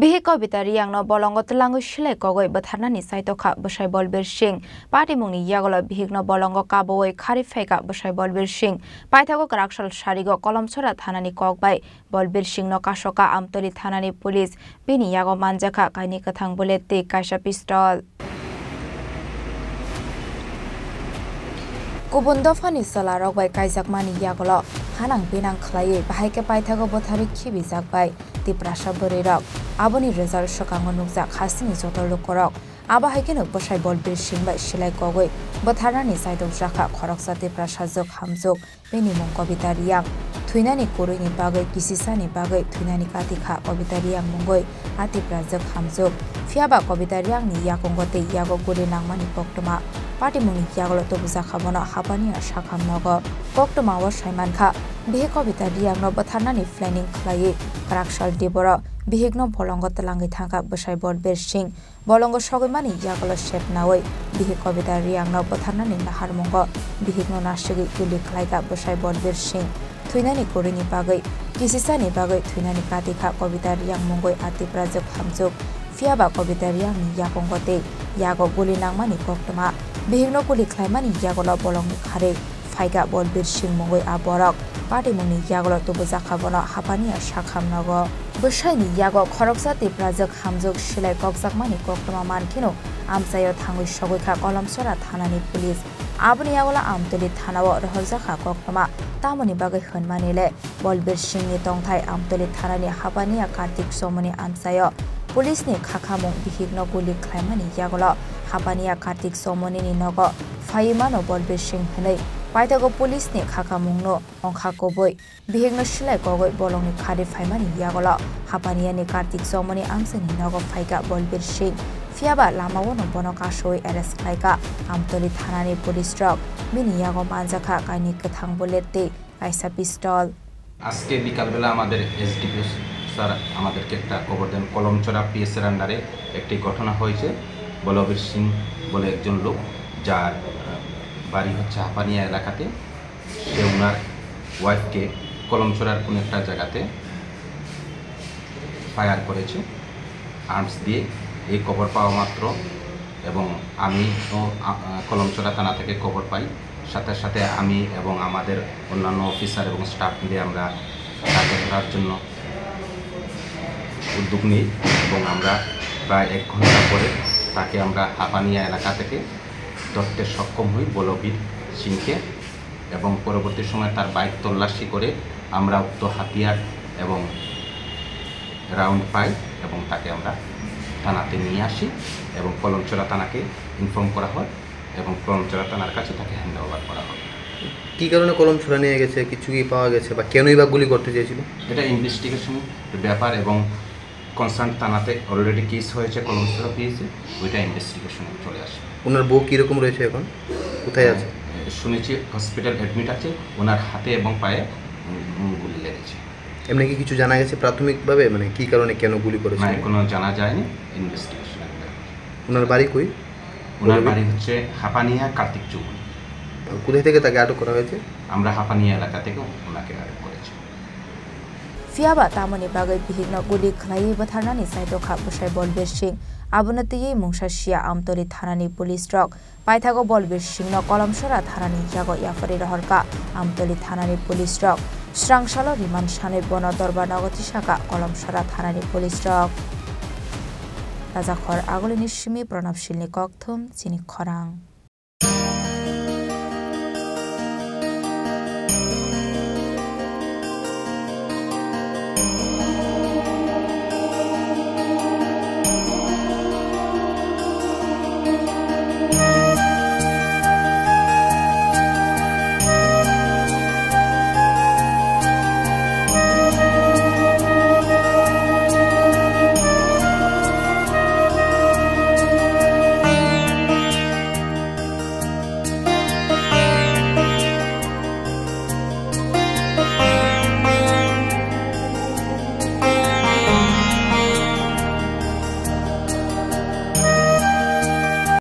Bihik Kabita Reang no Bolongo Twlangwi Silai Kogwi Butharnani Saitokha Bosai Bolbir Singh Patimungni Yakulo Bihik no Bolongo Kabuwi Kharwi Phaikha Bosai Bolbir Singh Paithago Kraksal Sarigo Kalamchoura Thanani Kogbai Bolbir Singh no Kashoka Amtali Thanani Police Bini Yago Manjakha Kainwi Kwthang Buleti Kaisha Pistol Kubundofani Solaro by Kaizakmani Yakulo Hanang Binang Klaye Bihik Kabita Botari Kibizak by The Prasha Burirok Aboni Result Shokangonuzak Hasting is Otolukorok Abahakino Bosai Bolbir Singh by Silai Kogwi Butharnani Side of Jaka Koroksa De Prasha Zok Hamzok Benimon Kabita Reang Twinani Kurini Bagay Kisisani Bagay Twinani Katika Kabita Reang Mongoi Ati Prazok Hamzok Fiaba Kabita Reang ni Yakongote Yago Gurinang Mani Poktoma Patimungni Yakulo Tobuza Khabona Habani Shakam Nogo Poktoma was Shaimanka Bihik Kabita Reang no Butharnani Flaning Klaye Kraksal Debora Bihik no Bolongo Twlangwi Thanka Bosai Bolbir Singh Bolongo Shogimani Yakulo Shep Naway Bihik Kabita Reang no Butharnani Nahar Mongo Bihik no Nashigi Kulik Laika Bosai Bolbir Singh Twinani Kurini Bagay Kisisani Bagay Twinani Katika Kabita Reang Mongoi Ati Prazok Hamzok Fiaba Kabita Reang ni Yakongote Yago Gulinang Mani Poktoma Bihikno Kuli Clementi Yakulo Bolongo Twlangwi Phaikha Bolbir Singh Mongoi Aborok Patimungni Yakulo Tobuza Khabona Habani Shakam Nogo Bosai Yago Koroksa De Prazok Hamzok Silai Kokzakmani Poktoma Mankino Amsayo Thangwi Shogika Kalamchoura Thanani Police Abuni Yakulo Amtali Thanawo Rohojaka Poktoma Tamoni Bagai Hanmanile Bolbir Singh ni Tongthai Amtali Thanani Habani Kartik Somoni Amsayo Police ni Khakamong Bihikno Kuli Clementi Yakulo Habania Kartik Somoni Nogo Faimano Bolbir Singh Hanai Paithago Police ni Khakamungno Onkhakoboi Bihikno Silai Kogwi Bolongo Kharwi Phaimani Yakulo Habania ni Kartik Somoni Amsani Nogo Phaikha Bolbir Singh Fiaba Lamawono Bonokashoi Arrest Phaikha Amtali Thanani Police Truck Mini Yago Manjakha Kainwi Kwthang Buleti Kaisha Pistol Aske Bikalbela Amader SDP Sir আমাদেরকে একটা খবর দেন কলমচড়া পিএসের আন্ডারে একটি ঘটনা হয়েছে বলবীর সিং বলে একজন লোক যার বাড়ি হচ্ছে হাপানিয়া এলাকাতে সে ওনার ওয়াইফকে কলমচড়ার কোন একটা জায়গাতে ফায়ার করেছে আর্মস দিয়ে এই খবর পাওয়া মাত্র এবং আমি কলমচড়া থানা থেকে খবর পাই সাথে সাথে আমি এবং আমাদের অন্যান্য অফিসার এবং স্টাফ মিলে আমরা তাকে ধরার জন্য উদ্যোগ নেই এবং আমরা প্রায় এক ঘন্টা পরে তাকে আমরা হাপানিয়া এলাকা থেকে ধরতে সক্ষম হই বলবীর সিংকে এবং পরবর্তী সময় তার বাইক তল্লাশি করে আমরা উক্ত হাতিয়ার এবং রাউন্ড পাই এবং তাকে আমরা থানাতে নিয়ে আসি এবং কলমচড়া থানাকে ইনফর্ম করা হয় এবং কলমচড়া থানার কাছে তাকে হ্যান্ড ওভার করা হয় কি কারণে কলমচড়া নিয়ে গেছে কিছু কি পাওয়া গেছে বা কেনই বা গুলি করতে চেয়েছিল এটা ইনভেস্টিগেশন ব্যাপার এবং Constant Tanate already case হয়েছে কলমচড়া পিএসে ওইটা ইনভেস্টিগেশন চলে আসে ওনার বউ কি রকম রয়েছে এখন কোথায় আছে শুনেছি হসপিটাল অ্যাডমিট আছে ওনার হাতে এবং পায়ে গুলি লেগেছে এমনি কি কিছু জানা গেছে প্রাথমিকভাবে মানে কি কারণে কেন গুলি করেছে না কোনো জানা যায়নি ইনভেস্টিগেশন ওনার বাড়ি কই ওনার বাড়ি হচ্ছে হাপানিয়া কার্তিক চৌক কোথা থেকে তাকে আটক করা হয়েছে আমরা হাপানিয়া এলাকা থেকে ওনাকে আটক করেছি Fiaba Tamoni Bagay Bihikno Guli Klaye Butharnani Saitokha Bosai Bolbir Singh Abunati Mungshashia Amtali Thanani Police Truck Paithago Bolbir Singh no Kalamchoura Thanani Jago Yafari Horka Amtali Thanani Police Truck Srangshalo Riman Shane Bono Dorbar Nagotishaka Kalamchoura Thanani Police Truck Rajakhor Agulini Shimi Pranab Shilni Kokthum Chini Khorang